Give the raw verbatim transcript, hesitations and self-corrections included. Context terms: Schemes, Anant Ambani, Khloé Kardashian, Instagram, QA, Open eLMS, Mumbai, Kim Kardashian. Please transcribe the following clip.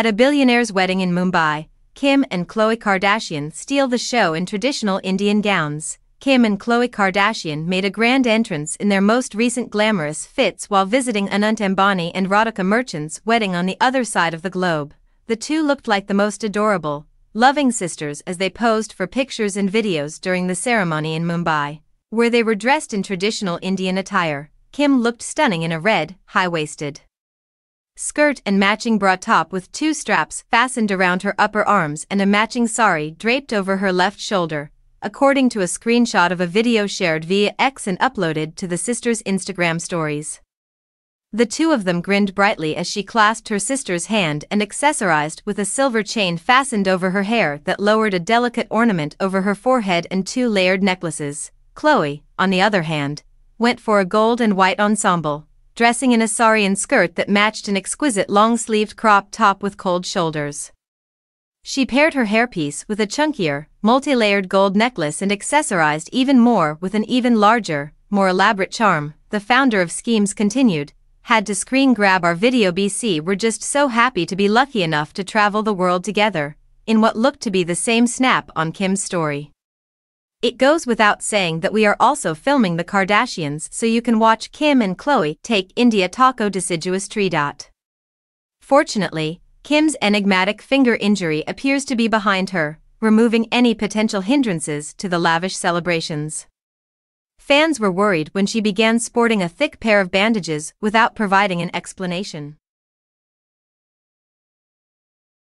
At a billionaire's wedding in Mumbai, Kim and Khloé Kardashian steal the show in traditional Indian gowns. Kim and Khloé Kardashian made a grand entrance in their most recent glamorous fits while visiting Anant Ambani and Radhika Merchant's wedding on the other side of the globe. The two looked like the most adorable, loving sisters as they posed for pictures and videos during the ceremony in Mumbai, where they were dressed in traditional Indian attire. Kim looked stunning in a red, high-waisted skirt and matching bra top with two straps fastened around her upper arms and a matching sari draped over her left shoulder, according to a screenshot of a video shared via X and uploaded to the sisters' Instagram stories. The two of them grinned brightly as she clasped her sister's hand and accessorized with a silver chain fastened over her hair that lowered a delicate ornament over her forehead and two layered necklaces. Khloé, on the other hand, went for a gold and white ensemble, dressing in a sari and skirt that matched an exquisite long-sleeved crop top with cold shoulders. She paired her hairpiece with a chunkier, multi-layered gold necklace and accessorized even more with an even larger, more elaborate charm, the founder of Schemes continued. Had to screen grab our video B C We're just so happy to be lucky enough to travel the world together, in what looked to be the same snap on Kim's story. It goes without saying that we are also filming the Kardashians so you can watch Kim and Khloé take India taco deciduous tree. Fortunately, Kim's enigmatic finger injury appears to be behind her, removing any potential hindrances to the lavish celebrations. Fans were worried when she began sporting a thick pair of bandages without providing an explanation.